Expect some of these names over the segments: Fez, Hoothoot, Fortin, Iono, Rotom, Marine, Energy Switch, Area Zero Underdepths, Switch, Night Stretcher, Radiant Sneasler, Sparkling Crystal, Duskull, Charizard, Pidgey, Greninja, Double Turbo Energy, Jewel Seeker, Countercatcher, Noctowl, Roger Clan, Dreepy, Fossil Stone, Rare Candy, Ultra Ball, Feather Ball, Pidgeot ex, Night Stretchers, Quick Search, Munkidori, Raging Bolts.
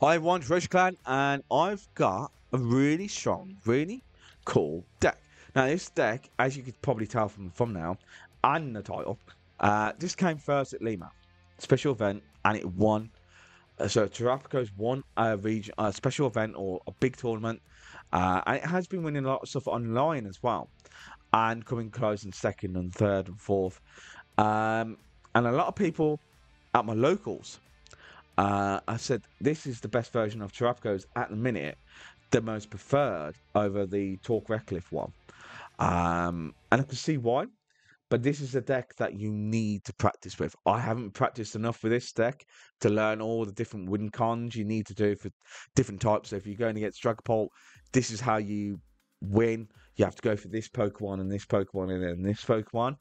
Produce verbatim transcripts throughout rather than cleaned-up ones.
Hi everyone, it's Roger Clan, and I've got a really strong, really cool deck. Now this deck, as you could probably tell from the thumbnail and the title, uh, this came first at Lima, special event, and it won. Uh, so Terapagos won a region, a special event or a big tournament, uh, and it has been winning a lot of stuff online as well, and coming close in second and third and fourth, um, and a lot of people at my locals. Uh, I said this is the best version of Terapagos at the minute, the most preferred over the Torque Redcliffe one, um, and I can see why. But this is a deck that you need to practice with. I haven't practiced enough with this deck to learn all the different win cons you need to do for different types. So if you're going against Dragapult, this is how you win. You have to go for this Pokemon and this Pokemon and then this Pokemon.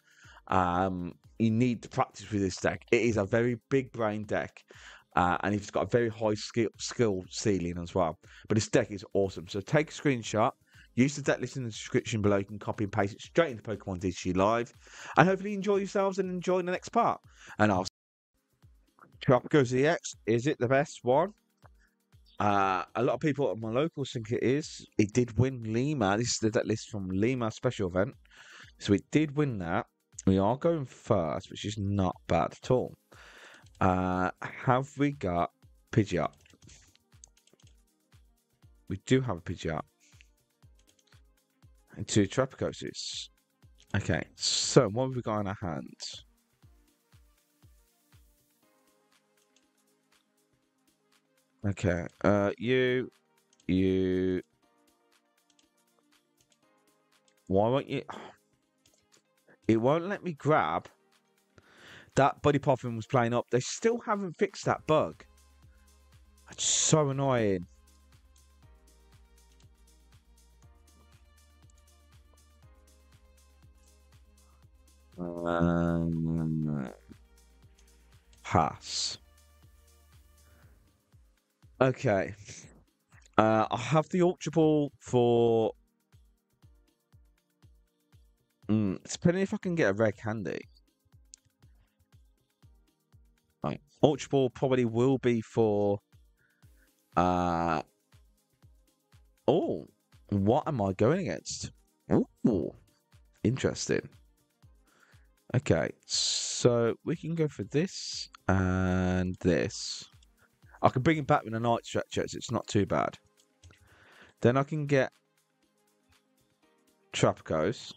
Um, you need to practice with this deck. It is a very big brain deck. Uh, and he's got a very high skill, skill ceiling as well. But his deck is awesome. So take a screenshot. Use the deck list in the description below. You can copy and paste it straight into Pokemon D G Live. And hopefully enjoy yourselves and enjoy the next part. And I'll see you. Terapagos E X, is it the best one? Uh, a lot of people at my locals think it is. It did win Lima. This is the deck list from Lima special event. So it did win that. We are going first, which is not bad at all. Uh, have we got Pidgeot? We do have a Pidgeot. And two Terapagoses. Okay, so what have we got in our hands? Okay, uh, you, you. Why won't you? It won't let me grab. That Buddy Poffin was playing up. They still haven't fixed that bug. It's so annoying. Um, pass. Okay. Uh, I'll have the Ultra Ball for... Mm, it's depending if I can get a Rare Candy. Right. Ultra Ball probably will be for. Uh, oh, what am I going against? Oh, interesting. Okay, so we can go for this and this. I can bring him back with a Night Stretchers. It's not too bad. Then I can get Terapagos.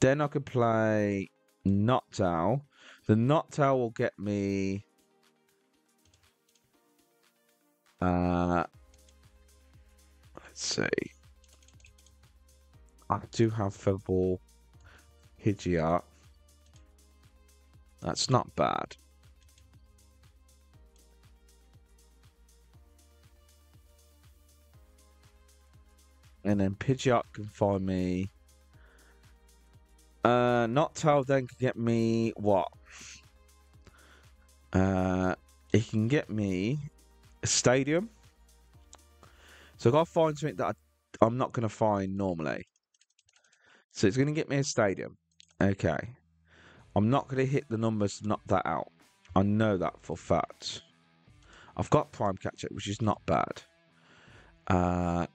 Then I can play Noctowl. The Noctowl will get me uh let's see. I do have Featherball, Pidgeot. That's not bad. And then Pidgeot can find me. Uh, Noctowl then can get me what? Uh, it can get me a stadium. So I've got to find something that I, I'm not going to find normally. So it's going to get me a stadium. Okay. I'm not going to hit the numbers to knock that out. I know that for fact. I've got Prime Catcher, which is not bad. Uh...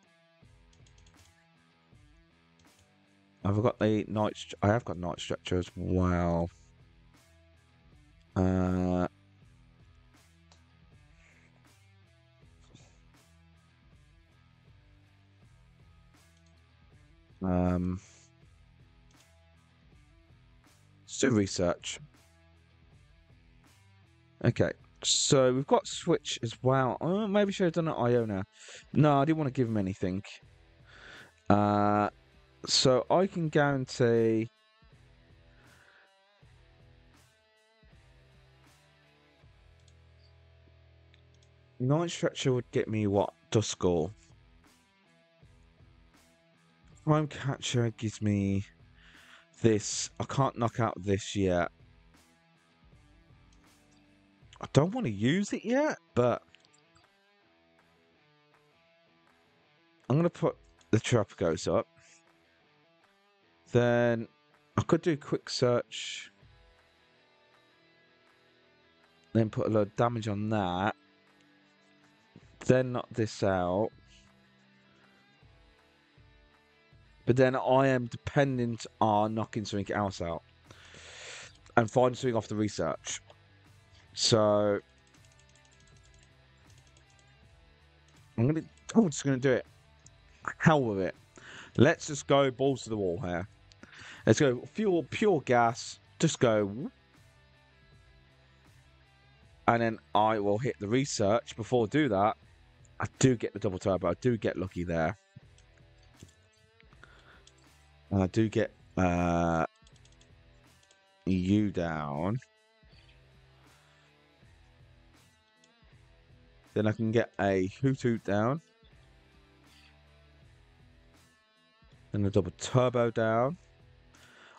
I've got the night. I have got Night Stretcher as well. Uh, um, let's do research. Okay, so we've got Switch as well. Oh, maybe I should have done an Iono. No, I didn't want to give him anything. Uh. So I can guarantee Night Stretcher would get me what? Duskull. Prime Catcher gives me this. I can't knock out this yet. I don't want to use it yet, but I'm going to put the Terapagos up. Then I could do Quick Search. Then put a lot of damage on that. then knock this out. But then I am dependent on knocking something else out. And finding something off the research. So... I'm gonna. I'm just gonna do it. Hell with it. Let's just go balls to the wall here. Let's go fuel, pure gas. Just go. And then I will hit the research. Before I do that, I do get the double turbo. I do get lucky there. And I do get uh, you down. Then I can get a hoot hoot down. Then a double turbo down.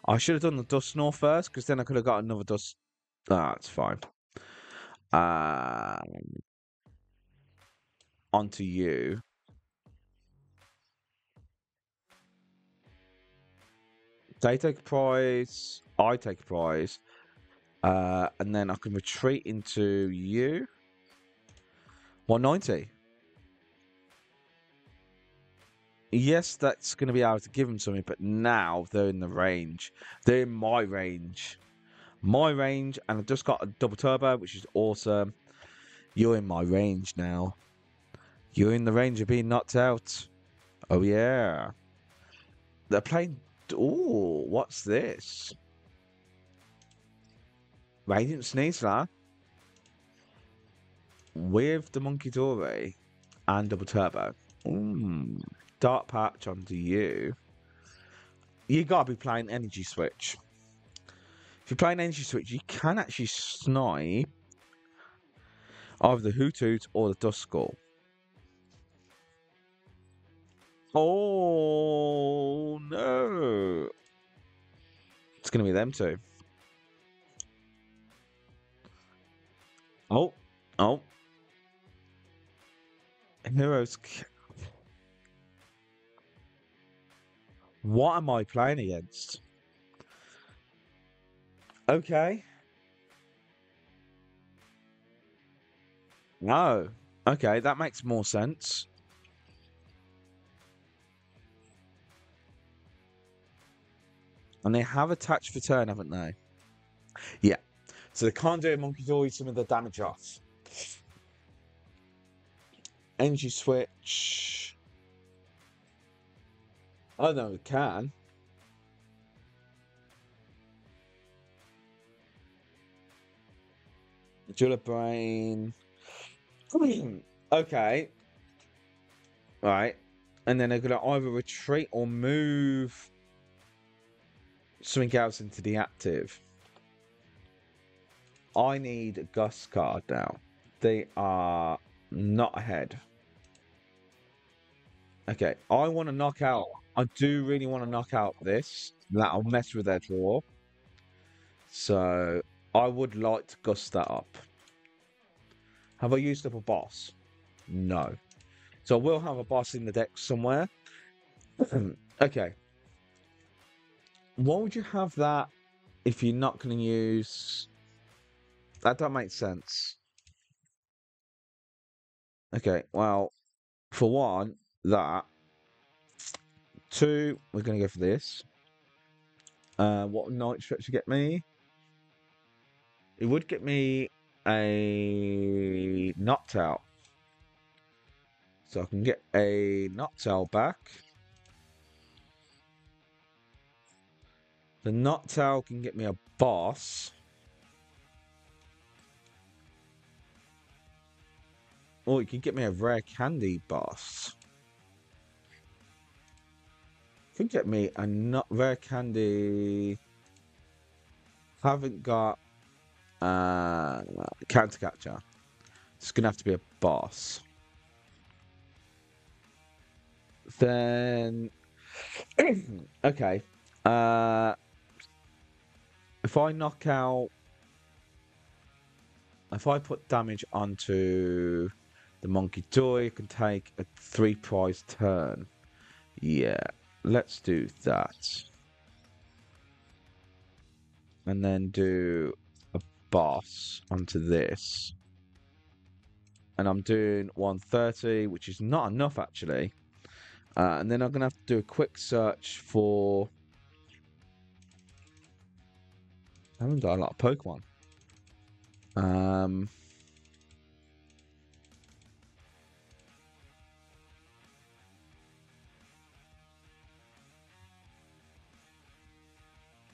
I should have done the Dusknoir first, because then I could have got another Dusk. Ah, it's fine. Um, onto you. They take a prize. I take a prize. Uh, and then I can retreat into you. one ninety. Yes, that's going to be able to give them something, but now they're in the range. They're in my range. My range, and I've just got a double turbo, which is awesome. You're in my range now. You're in the range of being knocked out. Oh, yeah. They're playing... Ooh, what's this? Radiant Sneasler. With the Munkidori and double turbo. Mm. Dark patch onto you. You gotta be playing energy switch. If you're playing energy switch, you can actually snipe either the Hoot Hoot or the Duskull. Oh no! It's gonna be them two. Oh, oh. Heroes. What am I playing against? Okay. No. Okay, that makes more sense. And they have attached for turn, haven't they? Yeah. So they can't do a Munkidori, some of the damage off. Energy switch. I don't know if it can. Jula brain. Okay. Right. And then they're going to either retreat or move something else into the active. I need a Gust card now. They are not ahead. Okay, I want to knock out. I do really want to knock out this. That'll mess with their draw. So, I would like to gust that up. Have I used up a boss? No. So, I will have a boss in the deck somewhere. Okay. Why would you have that if you're not going to use... That don't make sense. Okay, well, for one... That two, we're gonna go for this. Uh, what night stretch to get me? It would get me a Noctowl, so I can get a Noctowl back. The Noctowl can get me a boss. Oh, it can get me a Rare Candy boss. Could get me a not Rare Candy. Haven't got uh, Countercatcher. It's gonna have to be a boss. Then okay. Uh, if I knock out, if I put damage onto the Munkidori, it can take a three prize turn. Yeah. Let's do that. And then do a boss onto this. and I'm doing one thirty, which is not enough actually. Uh, and then I'm going to have to do a quick search for... I haven't got a lot of Pokemon. Um...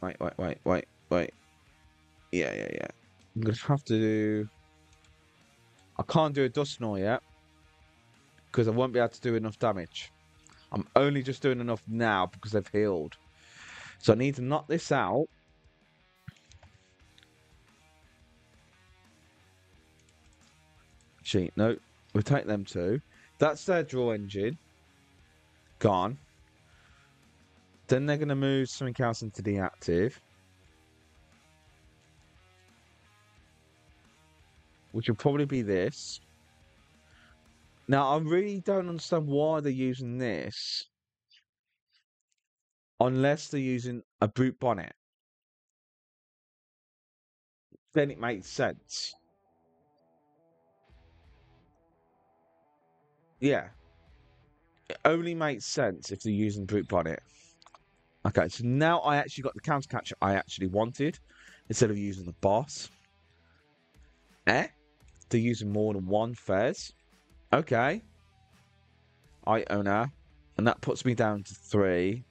Wait, wait, wait, wait, wait. Yeah, yeah, yeah. I'm going to have to do... I can't do a Dusknoir yet, because I won't be able to do enough damage. I'm only just doing enough now because they've healed. So I need to knock this out. Cheat. No. We'll take them two. That's their draw engine. Gone. Then they're going to move something else into the active, which will probably be this. Now, I really don't understand why they're using this unless they're using a Brute Bonnet. Then it makes sense. Yeah. It only makes sense if they're using Brute Bonnet. Okay, so now I actually got the Countercatcher I actually wanted instead of using the Boss. Eh? They're using more than one Fez. Okay. Iono. And that puts me down to three.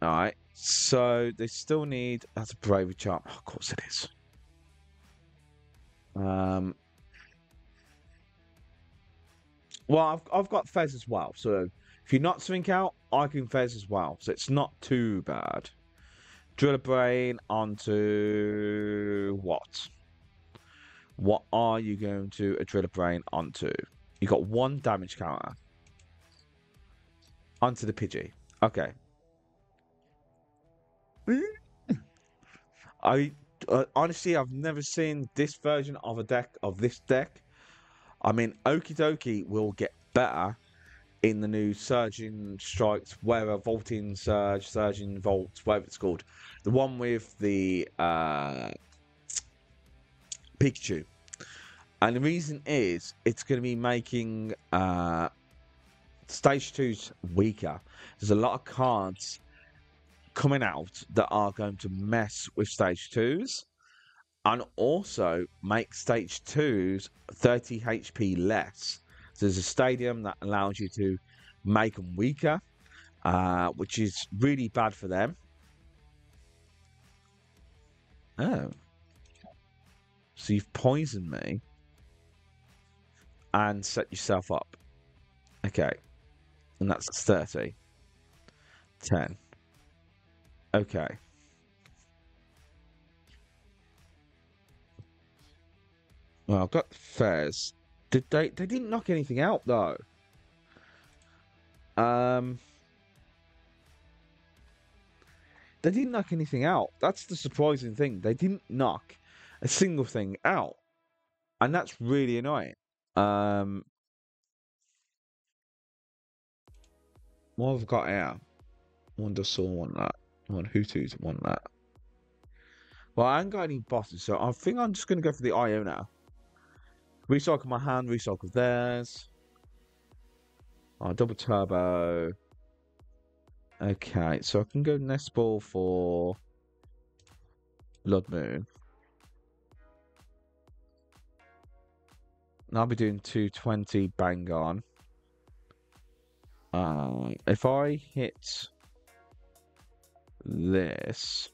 Alright. So they still need... That's a bravery charm. Oh, of course it is. Um. Well, I've, I've got Fez as well. So if you knock something out, I can Fez as well. So it's not too bad. Drill a brain onto... What? What are you going to drill a brain onto? You got one damage counter. Onto the Pidgey. Okay. I uh, honestly, I've never seen this version of a deck, of this deck. I mean, okie dokie will get better in the new Surging Strikes, where Vaulting Surge, Surging Vault, whatever it's called. The one with the... Uh, Pikachu, and the reason is it's going to be making uh stage twos weaker. There's a lot of cards coming out that are going to mess with stage twos and also make stage twos thirty H P less. So there's a stadium that allows you to make them weaker, uh which is really bad for them. Oh, so you've poisoned me and set yourself up. Okay. And that's thirty. ten. Okay. Well, I've got Fairs. Did they they didn't knock anything out though? Um They didn't knock anything out. That's the surprising thing. They didn't knock a single thing out, and that's really annoying. Um what have I got here? One Duskull want that, one Hootoo's want that. Well, I haven't got any bosses, so I think I'm just gonna go for the I O now. Recycle my hand, recycle theirs. Oh, double turbo. Okay, so I can go Nest Ball for Blood Moon. I'll be doing two twenty bang on. Uh, if I hit this,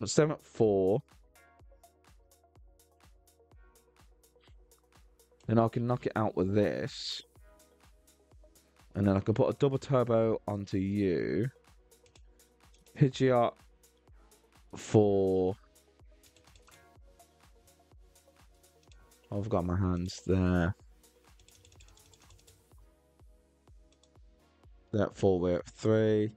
let's stay at four. Then I can knock it out with this. And then I can put a double turbo onto you. Pidgeot for... I've got my hands there. That four, we're at three.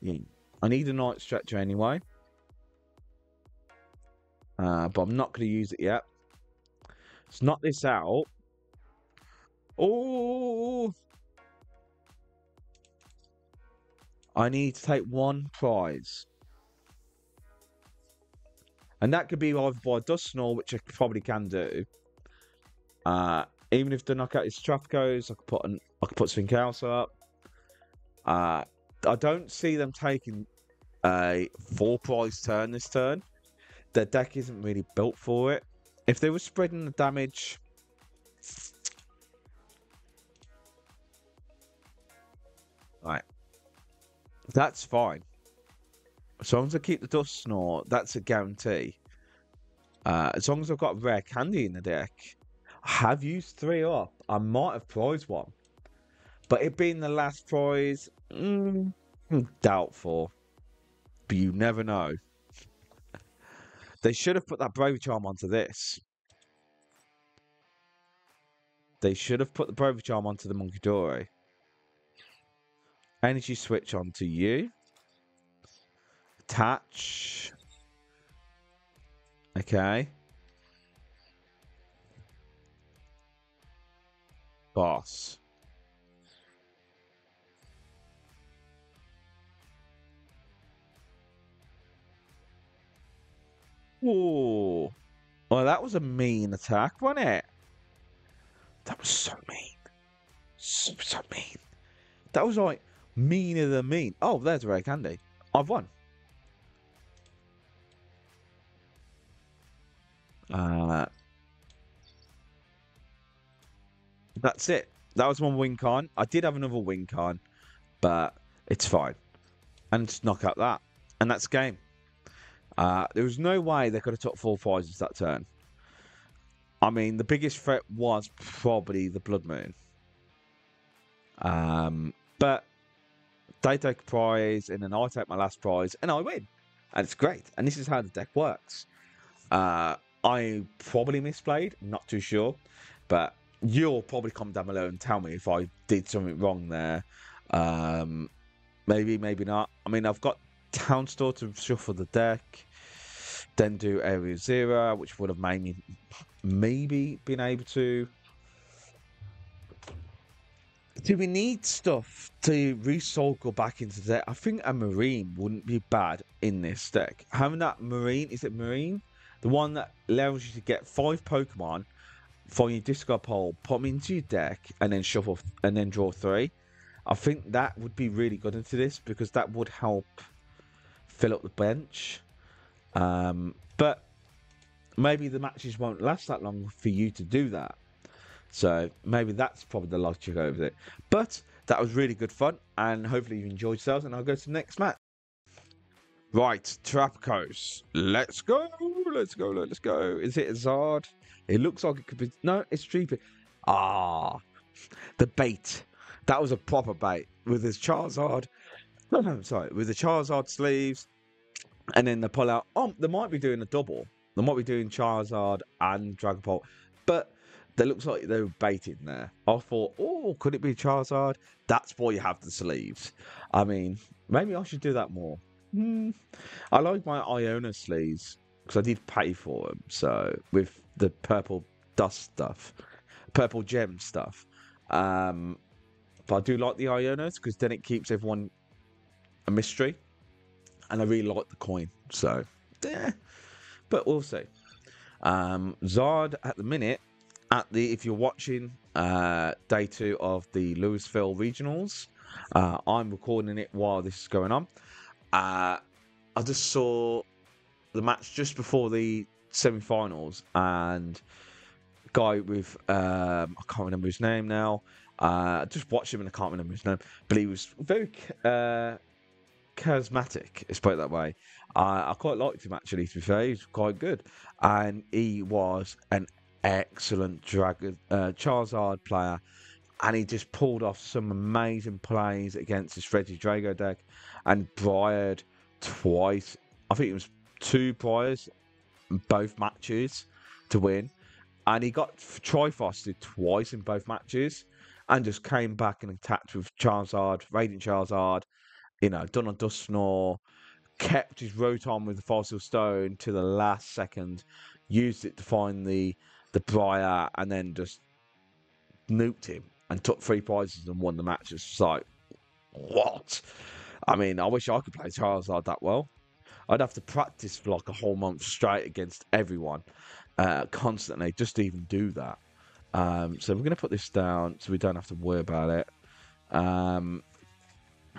Yeah. I need a Night Stretcher anyway. Uh, but I'm not going to use it yet. Let's knock this out. Oh, I need to take one prize. And that could be either by Dusknoir, which I probably can do. Uh, even if the knockout is Terapagos, I could put an, I could put something else up. Uh, I don't see them taking a four prize turn this turn. Their deck isn't really built for it. If they were spreading the damage, right, that's fine. As long as I keep the Dusknoir, that's a guarantee. Uh, as long as I've got Rare Candy in the deck, I have used three up. I might have prized one. But it being the last prize, mm, doubtful. But you never know. They should have put that Bravery Charm onto this. They should have put the Bravery Charm onto the Munkidori. Energy Switch onto you. Attach. Okay. Boss. Whoa. Well, that was a mean attack, wasn't it? That was so mean. So, so mean. That was like meaner than mean. Oh, there's Rare Candy. I've won. Uh, that's it. That was one win con. I did have another win con, but it's fine. And just knock out that. And that's game. Uh, there was no way they could have took four prizes that turn. I mean, the biggest threat was probably the Blood Moon. Um, but they take a prize, and then I take my last prize, and I win. And it's great. And this is how the deck works. Uh, I probably misplayed. Not too sure. But you'll probably comment down below and tell me if I did something wrong there. Um, maybe, maybe not. I mean, I've got Town Store to shuffle the deck, then do Area Zero, which would have made me maybe been able to. Do we need stuff to recycle back into the deck? I think a Marine wouldn't be bad in this deck. Having that Marine, is it Marine? The one that allows you to get five Pokemon from your discard pile, put them into your deck, and then shuffle, and then draw three. I think that would be really good into this because that would help fill up the bench, um, but maybe the matches won't last that long for you to do that, so maybe that's probably the logic over it. But that was really good fun, and hopefully you enjoyed yourselves, and I'll go to the next match. Right, Terapagos, let's go, let's go, let's go. Is it Zard? It looks like it could be. No, it's stupid. Ah, the bait. That was a proper bait with his Charizard. No, no, sorry, with the Charizard sleeves, and then they pull out. Oh, they might be doing a double. They might be doing Charizard and Dragapult, but they looks like they were baiting there. I thought, oh, could it be Charizard? That's why you have the sleeves. I mean, maybe I should do that more. Hmm. I like my Iono sleeves because I did pay for them. So with the purple dust stuff, purple gem stuff, um, but I do like the Ionos because then it keeps everyone a mystery, and I really like the coin, so yeah, but we'll see. um Zard at the minute, at the if you're watching uh day two of the Louisville regionals, uh I'm recording it while this is going on. uh I just saw the match just before the semi-finals, and guy with um I can't remember his name now, uh just watched him and I can't remember his name, but he was very uh charismatic, let's put it that way. Uh, I quite liked him actually, to be fair. He was quite good, and he was an excellent Dragon uh, Charizard player, and he just pulled off some amazing plays against his Regidrago deck and Briared twice. I think it was two Briars in both matches to win, and he got Trifrosted twice in both matches, and just came back and attacked with Charizard, Radiant Charizard. You know, done on Dusknoir, kept his Rotom with the Fossil Stone to the last second, used it to find the the Briar, and then just nuked him. and took three prizes and won the match. It's just like, what? I mean, I wish I could play Charizard that well. I'd have to practice for like a whole month straight against everyone uh, constantly just to even do that. Um, so we're going to put this down so we don't have to worry about it. Um,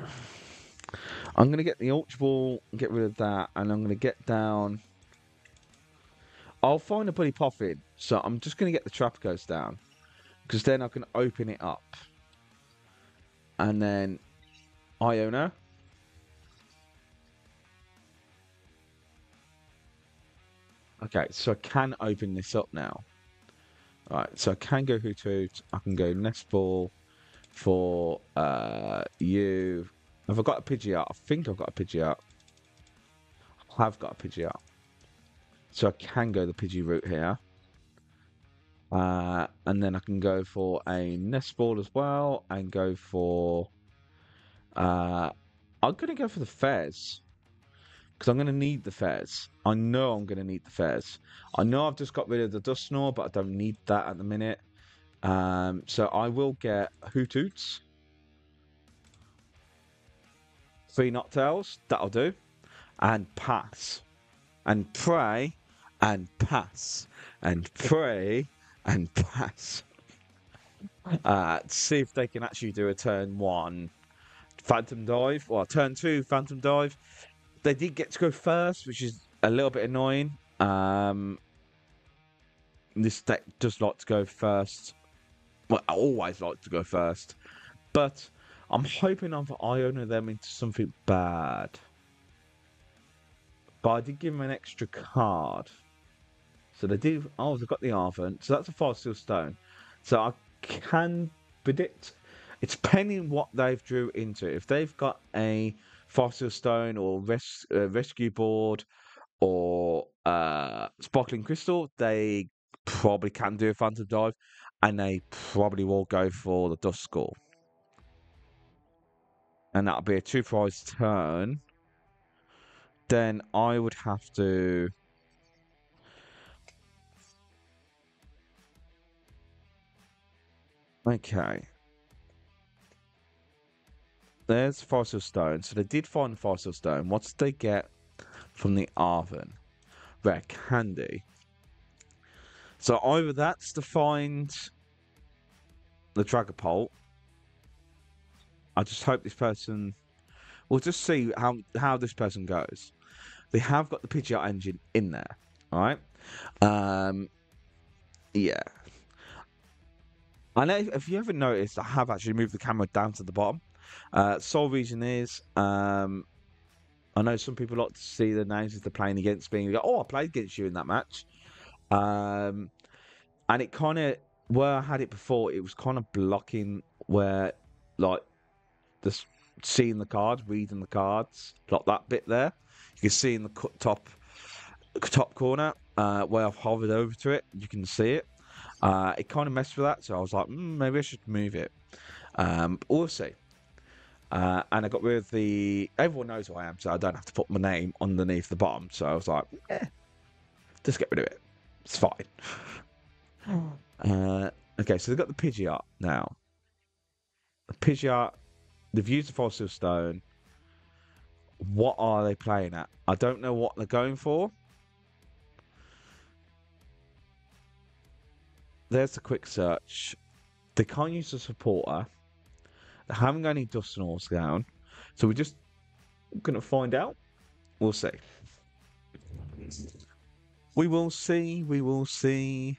I'm going to get the Ultra Ball and get rid of that. And I'm going to get down. I'll find a Buddy Poffin. So I'm just going to get the Terapagos down. Because then I can open it up. And then Iono. Okay, so I can open this up now. Alright, so I can go Hoot Hoot. I can go Nest Ball for uh, you. Have I got a Pidgeot? I think I've got a Pidgeot. I have got a Pidgeot. So I can go the Pidgey route here. Uh, and then I can go for a Nest Ball as well. And go for... Uh, I'm going to go for the Fez. Because I'm going to need the Fez. I know I'm going to need the Fez. I know I've just got rid of the Dusknoir, but I don't need that at the minute. Um, so I will get Hoot Hoots. Three Noctowls. That'll do. And pass. And pray. And pass. And pray. And pass. Uh, see if they can actually do a turn one Phantom Dive. Or turn two Phantom Dive. They did get to go first, which is a little bit annoying. Um, this deck does like to go first. Well, I always like to go first. But I'm hoping I've Iono them into something bad. But I did give them an extra card. So they do. Oh, they've got the Arvin. So that's a Fossil Stone. So I can predict. It's depending what they've drew into. If they've got a Fossil Stone or res uh, Rescue Board or uh, Sparkling Crystal, they probably can do a Phantom Dive, and they probably will go for the Duskull. And that'll be a two prize turn. Then I would have to... Okay. There's Fossil Stone. So they did find Fossil Stone. What did they get from the Arvin? Rare Candy. So either that's to find the Dragapult. I just hope this person... We'll just see how, how this person goes. They have got the Pidgeot engine in there. Alright? Um, yeah. I know, if you haven't noticed, I have actually moved the camera down to the bottom. Uh, sole reason is um, I know some people like to see the names if they're playing against me and go, oh, I played against you in that match, um, and it kind of, where I had it before, it was kind of blocking where like just seeing the cards, reading the cards, like that bit there you can see in the top top corner uh, where I've hovered over to it, you can see it. Uh, it kind of messed with that, so I was like, mm, maybe I should move it, um, but we'll see. Uh, and I got rid of the... Everyone knows who I am, so I don't have to put my name underneath the bottom. So I was like, eh, just get rid of it. It's fine. uh, okay, so they've got the Pidgeot now. The Pidgeot, they've used the Fossil Stone. What are they playing at? I don't know what they're going for. There's the Quick Search. They can't use the Supporter. I haven't got any Dusknoirs down, so we're just gonna find out. We'll see. We will see. We will see.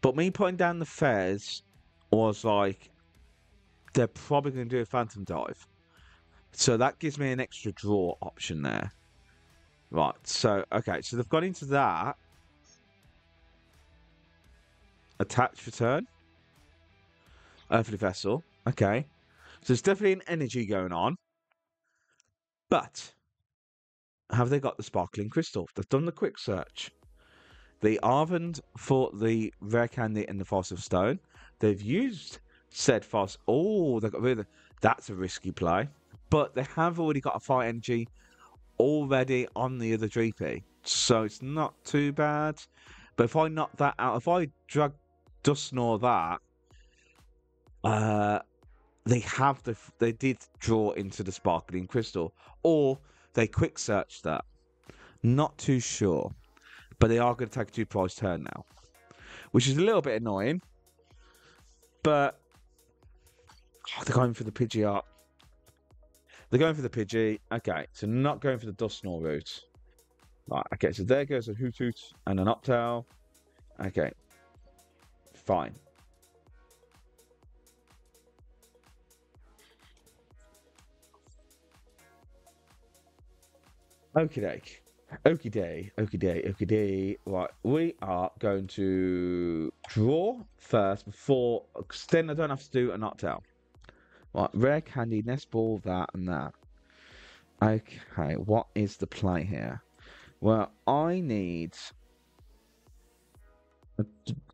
But me putting down the Fez was like, they're probably gonna do a Phantom Dive, so that gives me an extra draw option there. Right. So okay. So they've gone into that attached return, Earthly Vessel. Okay. So there's definitely an energy going on. But have they got the Sparkling Crystal? They've done the Quick Search. They Arvin'd for the Rare Candy and the Fossil Stone. They've used said Fossil. Oh, they got rid of the... That's a risky play. But they have already got a Fire Energy already on the other Dreepy. So it's not too bad. But if I knock that out, if I drag Dusknoir that, uh, they have the they did draw into the sparkling crystal, or they quick searched that. Not too sure, but they are going to take a two prize turn now, which is a little bit annoying. But oh, they're going for the Pidgey up. They're going for the Pidgey. Okay, so not going for the Dusknoir route. Right, okay, so there goes a Hoot Hoot and an Noctowl. Okay, fine. Okie doke. Okie day, okie day, okie day. Right, we are going to draw first before. Then I don't have to do a Noctowl. Right, Rare Candy, Nest Ball, that and that. Okay, what is the play here? Well, I need.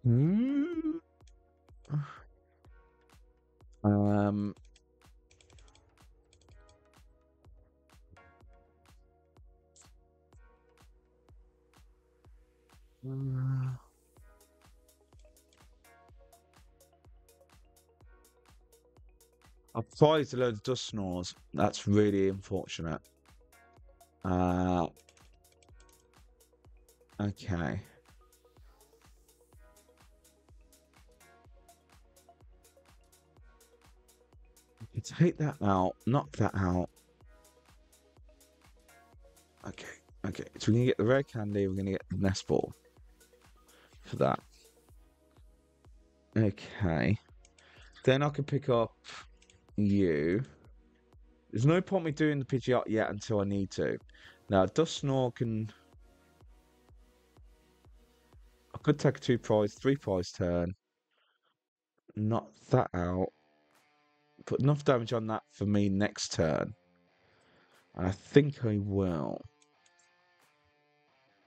Um. Uh... I've prized a load of Dusknoirs. That's really unfortunate. Uh. Okay. You take that out, knock that out. Okay, okay. So we're gonna get the Rare Candy, we're gonna get the Nest Ball for that. Okay. Then I can pick up you. There's no point me doing the Pidgeot yet until I need to. Now Dusknoir can could take a two prize, three prize turn. Knock that out. Put enough damage on that for me next turn. And I think I will.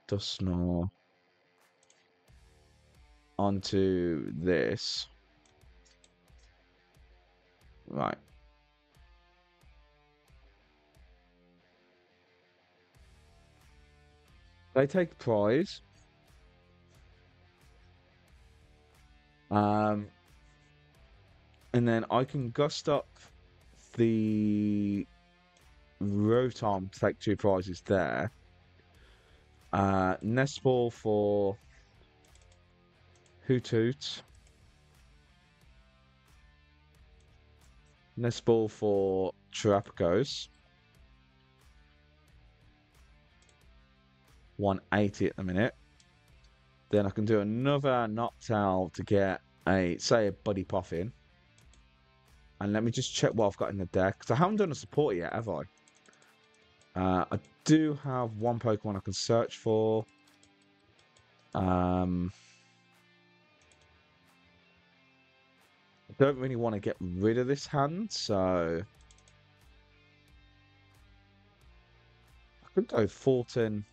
Dusknoir. Onto this. Right. They take a prize. Um, and then I can gust up the Rotom to take two prizes there. Uh, Nest Ball for Hoot Hoot. Nest Ball for Terapagos. one eighty at the minute. Then I can do another Noctowl to get a, say, a Buddy Poffin. And let me just check what I've got in the deck. Because I haven't done a support yet, have I? Uh, I do have one Pokemon I can search for. Um, I don't really want to get rid of this hand, so... I could go Fulton...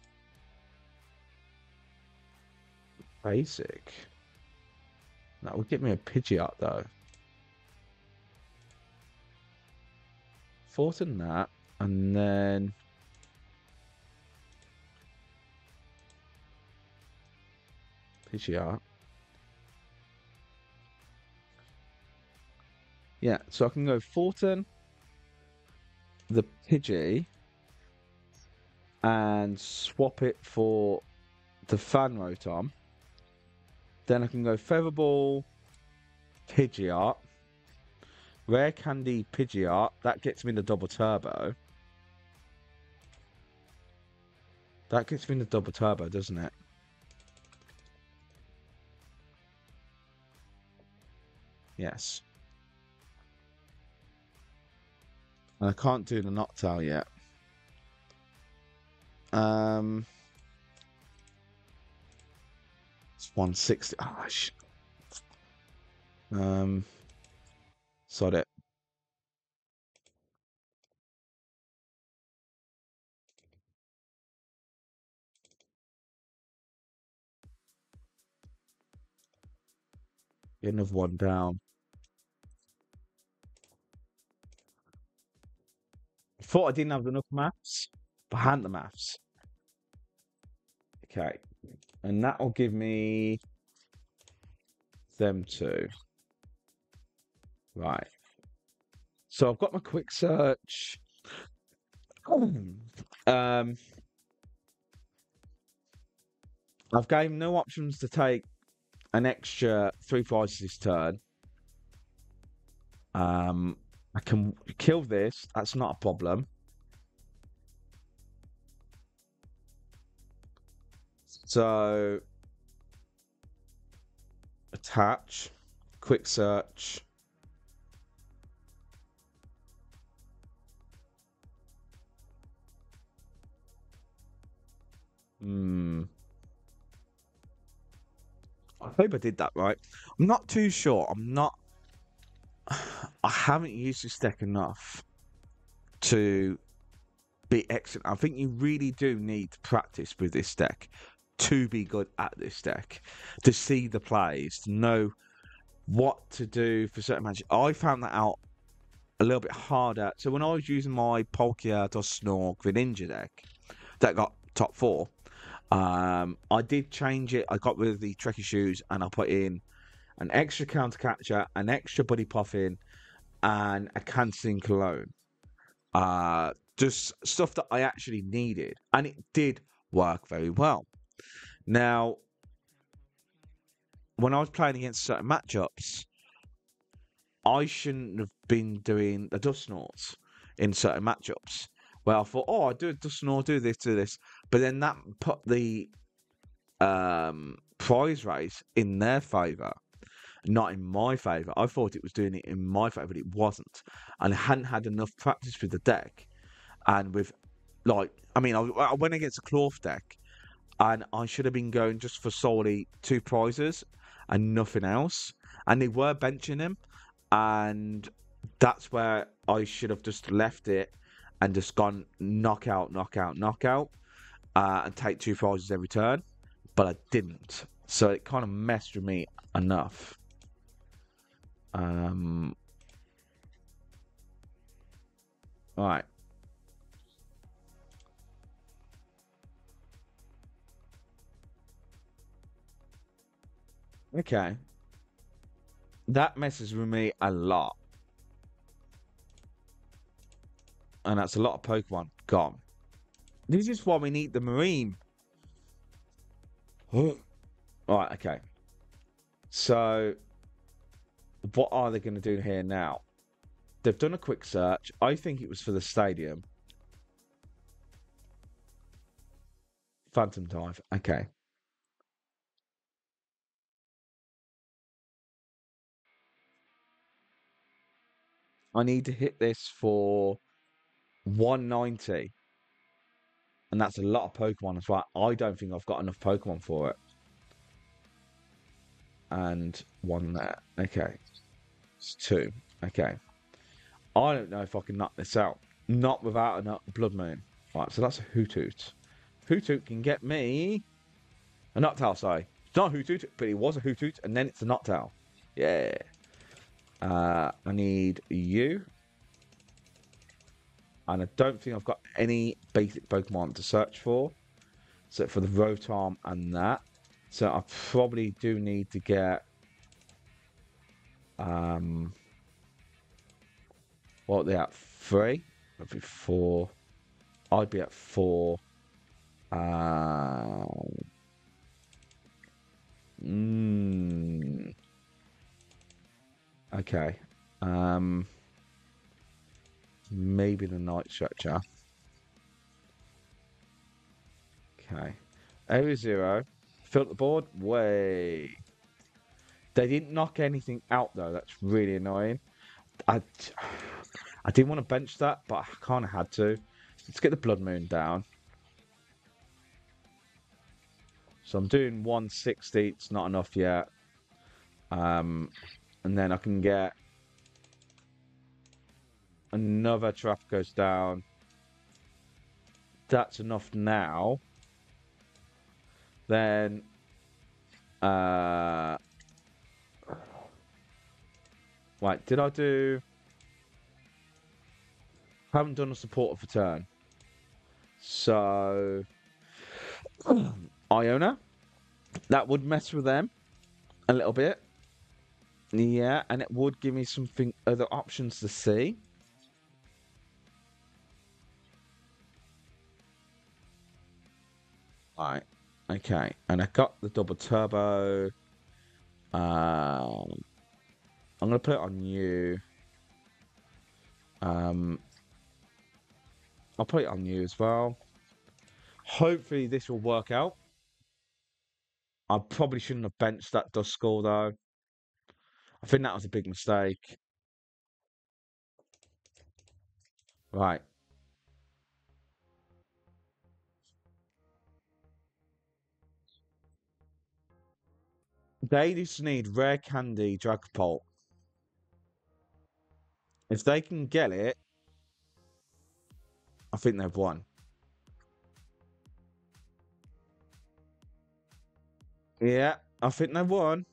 Basic. That would give me a Pidgeot though. Fort in that, and then Pidgeot. Yeah, so I can go Fortin, the Pidgey, and swap it for the Fan Rotom. Then I can go Featherball, Pidgeot, Rare Candy, Pidgeot. That gets me the double turbo. That gets me the double turbo, doesn't it? Yes. And I can't do the Noctowl yet. Um... one sixty. Ah, shit. Um, sod it. Get another one down. I thought I didn't have enough maths, but I had the maths. Okay. And that will give me them two. Right. So I've got my quick search. Um, I've gave no options to take an extra three prices this turn. Um, I can kill this. That's not a problem. So, attach, quick search. Hmm. I hope I did that right. I'm not too sure. I'm not. I haven't used this deck enough to be excellent. I think you really do need to practice with this deck to be good at this deck, to see the plays, to know what to do for certain matches. I found that out a little bit harder. So when I was using my Palkia, Dusknoir, Greninja deck that got top four, um, I did change it. I got rid of the Trekkie Shoes and I put in an extra Countercatcher, an extra Buddy Poffin, and a Cancelling Cologne. Uh, just stuff that I actually needed. And it did work very well. Now, when I was playing against certain matchups, I shouldn't have been doing the Dusknoirs in certain matchups. Where I thought, oh, I do a Dusknoir, do this, do this. But then that put the um, prize race in their favour. Not in my favour. I thought it was doing it in my favour, but it wasn't. And I hadn't had enough practice with the deck. And with, like, I mean, I, I went against a Clorf deck, and I should have been going just for solely two prizes and nothing else. And they were benching him. And that's where I should have just left it and just gone knockout, knockout, knockout. Uh, and take two prizes every turn. But I didn't. So it kind of messed with me enough. Um, all right. Okay. That messes with me a lot. And that's a lot of Pokemon gone. This is why we need the Marine. All right, okay. So, what are they going to do here now? They've done a quick search. I think it was for the stadium. Phantom Dive. Okay. I need to hit this for one ninety. And that's a lot of Pokemon as well. I don't think I've got enough Pokemon for it. And one there. Okay. It's two. Okay. I don't know if I can knock this out. Not without a Blood Moon. Right, so that's a Hootoot. Hootoot can get me a Noctowl, sorry. It's not a Hootoot, but it was a Hootoot, and then it's a Noctowl. Yeah. Uh, I need you. And I don't think I've got any basic Pokemon to search for. Except for the Rotom and that. So I probably do need to get... Um, what are they at? Three? That'd be four. I'd be at four. Uh, mm, okay. Um... Maybe the Night Stretcher. Okay. Area zero. Fill the board. Way. They didn't knock anything out, though. That's really annoying. I, I didn't want to bench that, but I kind of had to. Let's get the Blood Moon down. So I'm doing one sixty. It's not enough yet. Um, and then I can get... Another trap goes down. That's enough now. Then, uh, right? Did I do? Haven't done a supporter for turn. So, Iono, that would mess with them a little bit. Yeah, and it would give me something, other options to see. Right, okay, and I got the double turbo. Um, I'm gonna put it on you. Um, I'll put it on you as well. Hopefully this will work out. I probably shouldn't have benched that Duskull though. I think that was a big mistake. Right. They just need Rare Candy Dragapult. If they can get it, I think they've won. Yeah, I think they've won.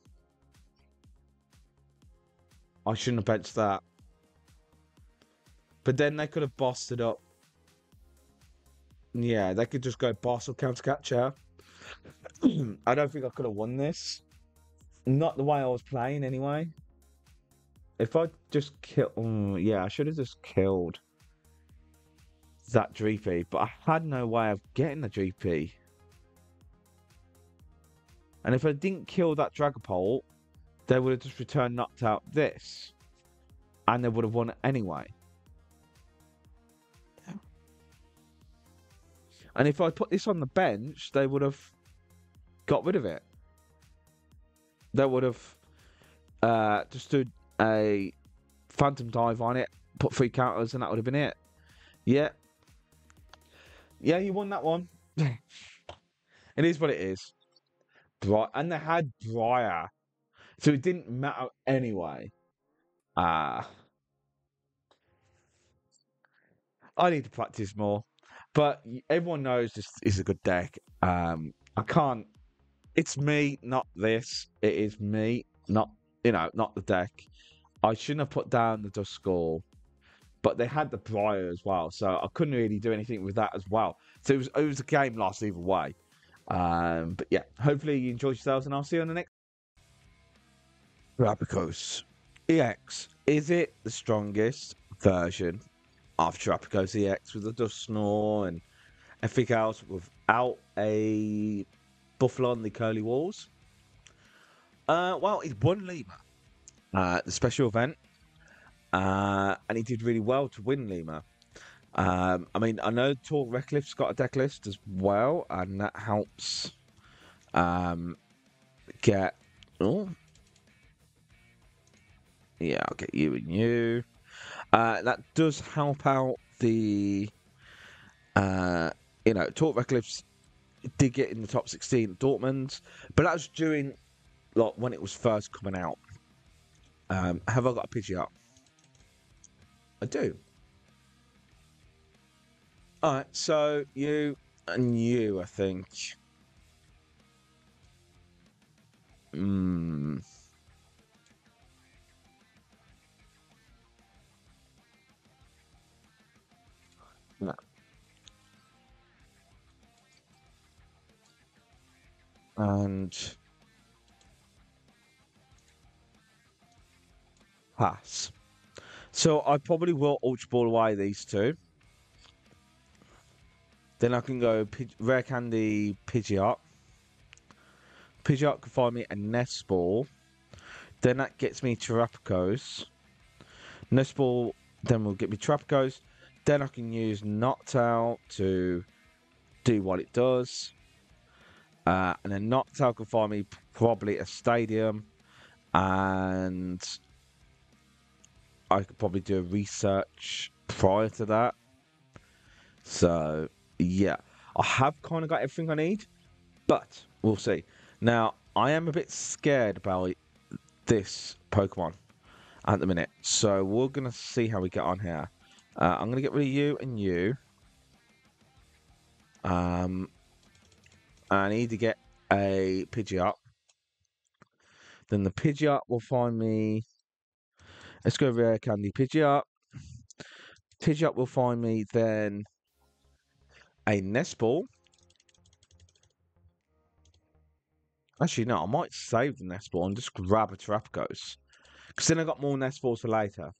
I shouldn't have benched that. But then they could have bossed it up. Yeah, they could just go boss or countercatcher. I don't think I could have won this. Not the way I was playing, anyway. If I just kill... Um, yeah, I should have just killed that Dreepy. But I had no way of getting the Dreepy. And if I didn't kill that Dragapult, they would have just returned knocked out this. And they would have won it anyway. Yeah. And if I put this on the bench, they would have got rid of it. They would have uh, just done a Phantom Dive on it, put three counters, and that would have been it. Yeah. Yeah, you won that one. It is what it is. Bri and they had Briar. So it didn't matter anyway. Uh, I need to practice more. But everyone knows this is a good deck. Um, I can't. It's me, not this. It is me, not, you know, not the deck. I shouldn't have put down the Duskull, but they had the Briar as well, so I couldn't really do anything with that as well. So it was, it was a game lost either way. Um, but yeah, hopefully you enjoyed yourselves, and I'll see you on the next. Terapagos E X. Is it the strongest version of Terapagos E X with the Dusknoir and everything else without a Buffalo on the Curly Walls? Uh, well, he's won Lima, uh, the special event, uh, and he did really well to win Lima. Um, I mean, I know Tall Redcliffe's got a deck list as well, and that helps um, get... Oh. Yeah, I'll get you and you. Uh, that does help out the... Uh, you know, Tall Redcliffe's did get in the top sixteen at Dortmund, but that was during like when it was first coming out. Um, have I got a Pidgeot? I do. All right, so you and you, I think. Hmm. No. And pass. So I probably will Ultra Ball away these two. Then I can go Pid Rare Candy Pidgeot. Pidgeot can find me a Nest Ball. Then that gets me Terapagos. Nest Ball then will get me Terapagos. Then I can use Noctowl to do what it does. Uh, and then Noctowl can find me probably a stadium, and I could probably do a research prior to that. So yeah, I have kind of got everything I need, but we'll see. Now I am a bit scared about this Pokemon at the minute, so we're gonna see how we get on here. Uh, I'm gonna get rid of you and you. Um. I need to get a Pidgeot. Then the Pidgeot will find me. Let's go Rare Candy Pidgeot. Pidgeot will find me then a Nest Ball. Actually, no, I might save the Nest Ball and just grab a Terapagos. Because then I got more Nest Balls for later.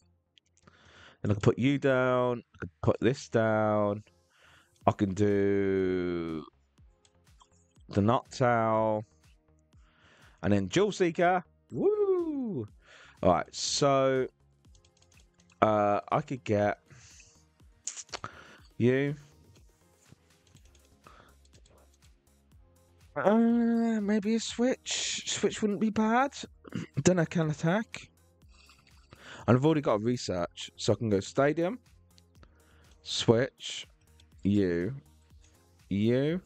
Then I can put you down. I can put this down. I can do the Noctowl. And then Jewel Seeker. Woo! Alright, so uh, I could get you. Uh, maybe a Switch. Switch wouldn't be bad. Then I can attack. And I've already got a research, so I can go Stadium, Switch, you, you,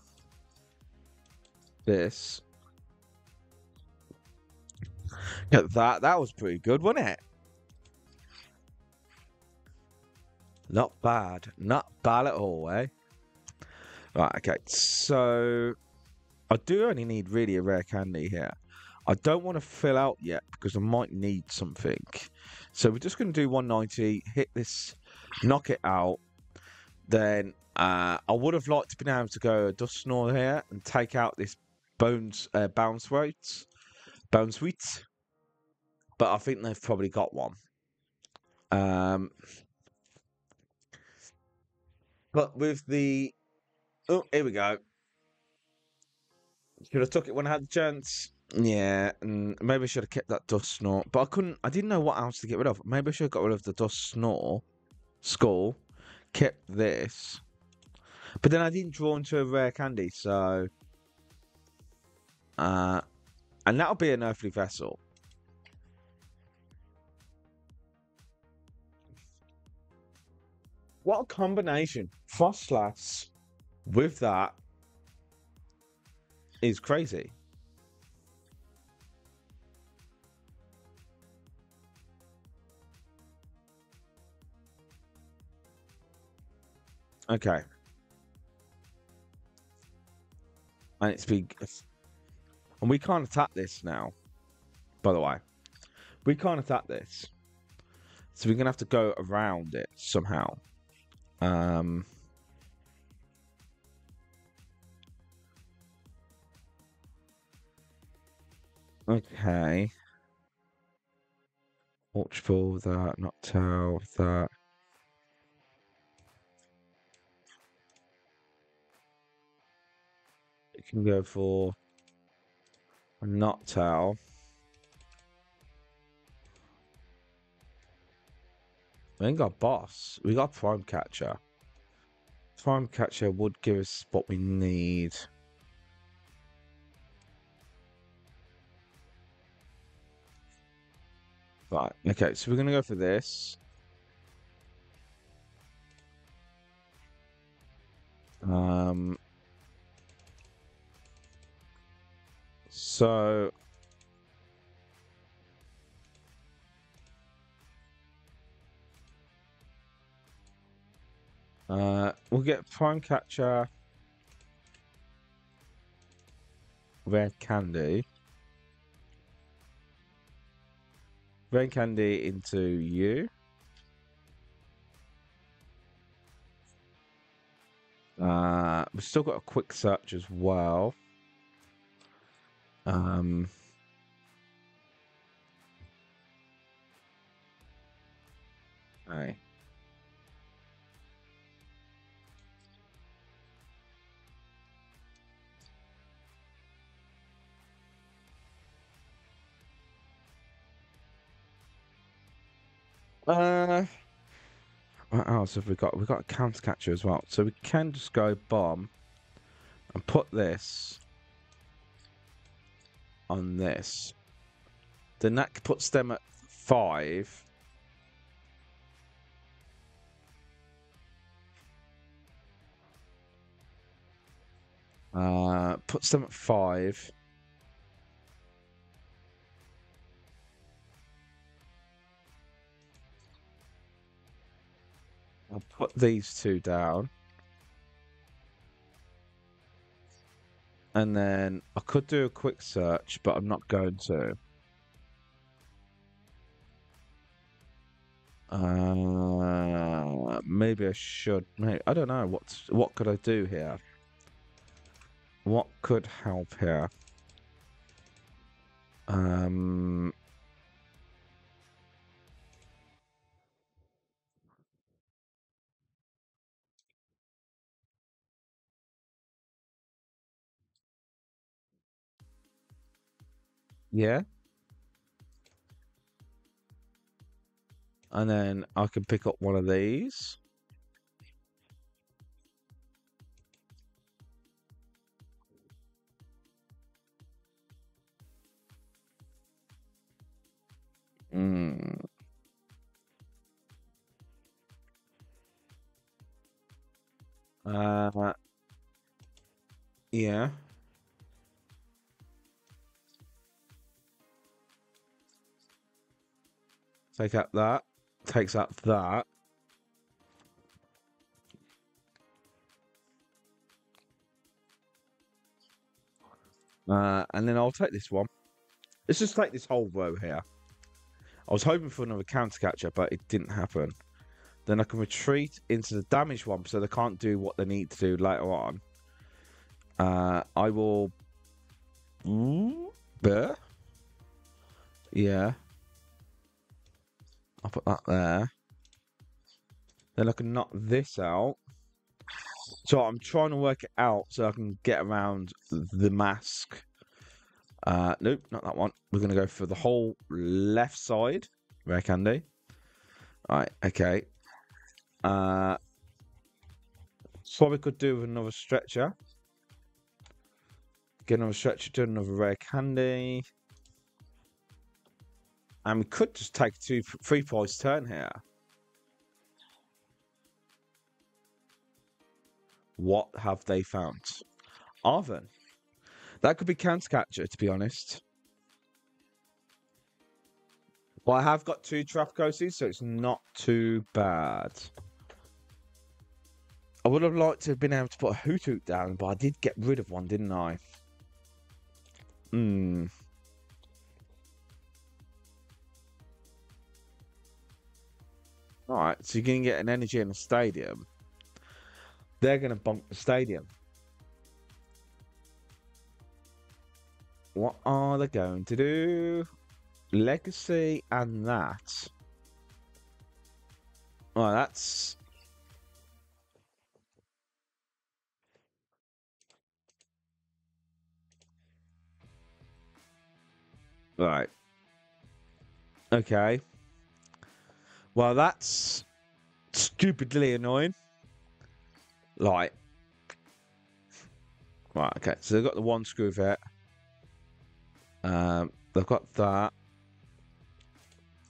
this. Get that. That was pretty good, wasn't it? Not bad. Not bad at all, eh? Right, okay. So I do only need really a Rare Candy here. I don't want to fill out yet because I might need something. So we're just going to do one ninety, hit this, knock it out. Then uh, I would have liked to be able to go Dusknoir here and take out this bones uh, bounce weights, bounce weights. But I think they've probably got one. Um, but with the oh, here we go. Should have took it when I had the chance. Yeah, and maybe I should have kept that Dusknoir, but I couldn't. I didn't know what else to get rid of. Maybe I should have got rid of the Dusknoir skull, kept this, but then I didn't draw into a Rare Candy, so uh, and that'll be an earthly vessel. What a combination! Fosslass with that is crazy. Okay. And it's big. And we can't attack this now, by the way. We can't attack this. So we're going to have to go around it somehow. Um, okay. Ultra Ball, that, Noctowl, that. Can go for a Noctowl. We ain't got Boss. We got Prime Catcher. Prime Catcher would give us what we need. Right. Okay. So we're gonna go for this. Um. So uh, we'll get Prime Catcher, Rare Candy, Rare Candy into you, uh, we've still got a Quick Search as well. Um, right. Uh, what else have we got? We've got a Countercatcher as well, so we can just go bomb and put this on this. Then that puts them at five. Uh, puts them at five. I'll put these two down. And then I could do a Quick Search, but I'm not going to. Uh, maybe I should. Maybe, I don't know. What, what could I do here? What could help here? Um, Yeah. And then I can pick up one of these. Mm. Uh, yeah. Take out that. Takes out that. Uh, and then I'll take this one. Let's just take this whole row here. I was hoping for another counter catcher, but it didn't happen. Then I can retreat into the damaged one so they can't do what they need to do later on. Uh, I will... Yeah. I'll put that there. Then I can knock this out. So I'm trying to work it out so I can get around the mask. Uh, nope, not that one. We're going to go for the whole left side. Rare Candy. Alright, okay. Uh, probably could do with another stretcher. Get another stretcher, do another Rare Candy. And we could just take a two, three prize turn here. What have they found? Arvin. That could be Countercatcher, to be honest. But I have got two Terapagos, so it's not too bad. I would have liked to have been able to put a Hoothoot down, but I did get rid of one, didn't I? Hmm. Alright, so you're going to get an energy in the stadium. They're going to bump the stadium. What are they going to do? Legacy and that. Well, that's... Right. Okay. Well, that's stupidly annoying. Like, right, okay. So they've got the one screw vet. Um, they've got that.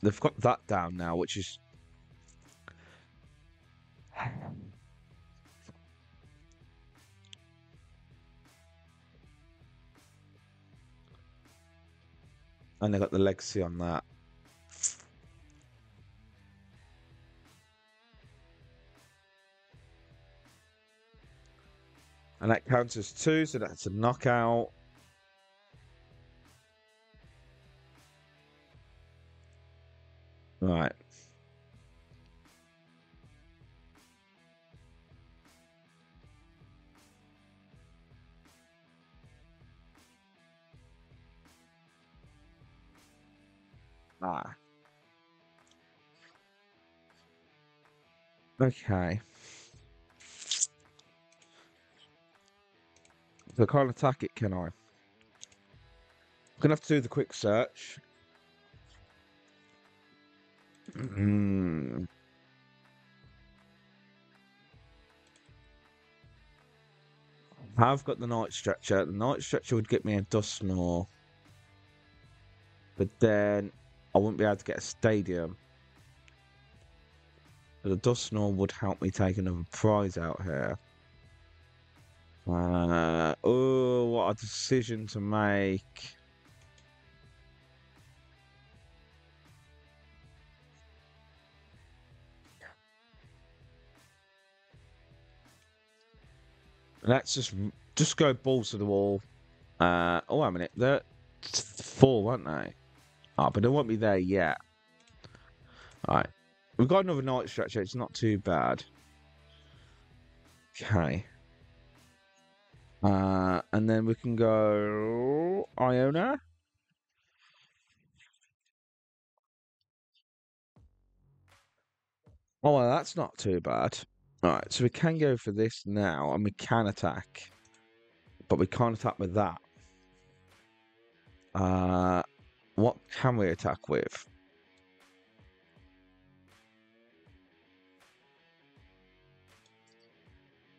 They've got that down now, which is. And they've got the legacy on that. And that counts as two, so that's a knockout. Right. Ah. Okay. So I can't attack it, can I? I'm gonna have to do the quick search. Mm. I've got the night stretcher. The night stretcher would get me a Dusknoir, but then I wouldn't be able to get a stadium. But the Dusknoir would help me take another prize out here. Uh, oh, what a decision to make. Let's just just go balls to the wall. Uh, oh, wait a minute. They're four, aren't they? Ah, oh, but they won't be there yet. All right. We've got another night stretcher. It's not too bad. Okay. Uh, and then we can go Iono. Oh, well, that's not too bad. Alright, so we can go for this now, and we can attack. But we can't attack with that. Uh, What can we attack with?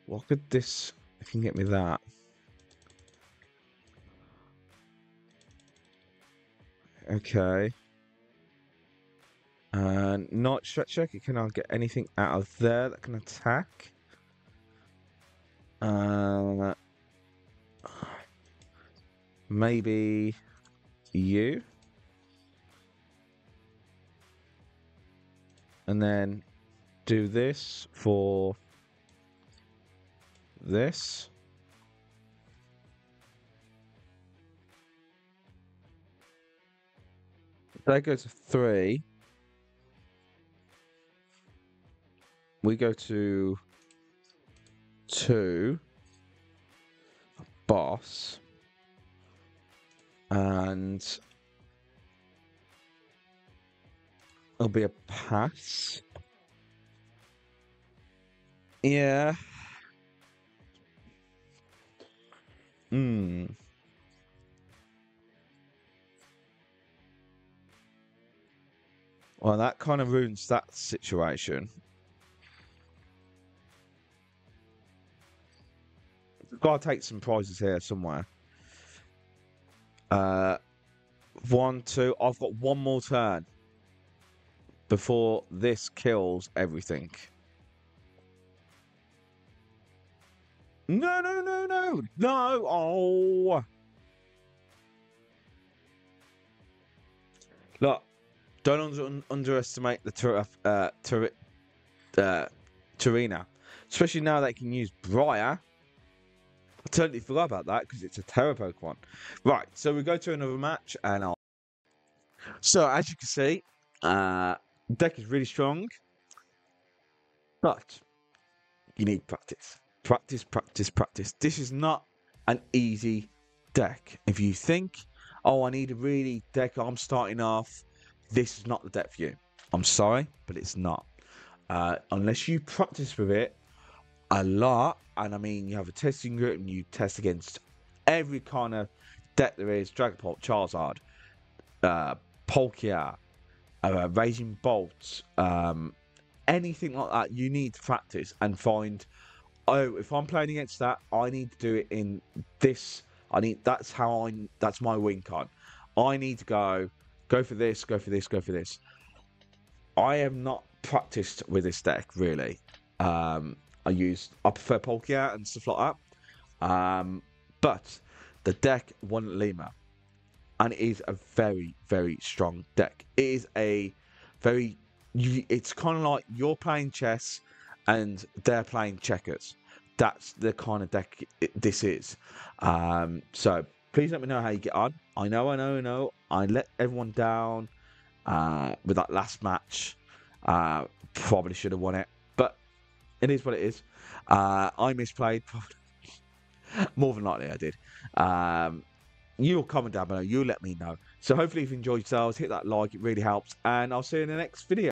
What could this... It can get me that. Okay. And Night Stretcher, can I get anything out of there that can attack? Uh, maybe you. And then do this for this. They go to three. We go to two. Boss. And it'll be a pass. Yeah. Hmm. Well, that kind of ruins that situation. Gotta take some prizes here somewhere. Uh, one, two. I've got one more turn before this kills everything. No, no, no, no, no. Oh. Look. Don't under underestimate the ter uh, ter uh, Terina. Especially now they can use Briar. I totally forgot about that because it's a Terapagos one. Right, so we go to another match and I'll... So, as you can see, uh, the deck is really strong. But you need practice. Practice, practice, practice. This is not an easy deck. If you think, oh, I need a really deck I'm starting off... This is not the deck for you. I'm sorry, but it's not. Uh, unless you practice with it a lot, and I mean, you have a testing group and you test against every kind of deck there is. Dragapult, Charizard, uh, Palkia, uh, Raging Bolts, um, anything like that. You need to practice and find, oh, if I'm playing against that, I need to do it in this. I need, that's how I, that's my win con. I need to go... Go for this, go for this, go for this. I have not practiced with this deck, really. Um, I use, I prefer Palkia and stuff like that. Um, but the deck won at Lima. And it is a very, very strong deck. It is a very, you, it's kind of like you're playing chess and they're playing checkers. That's the kind of deck it, this is. Um, so please let me know how you get on. I know, I know, I know. I let everyone down uh, with that last match. Uh, probably should have won it, but it is what it is. Uh, I misplayed, probably. More than likely I did. Um, you'll comment down below. You'll let me know. So hopefully if you enjoyed yourselves, hit that like. It really helps. And I'll see you in the next video.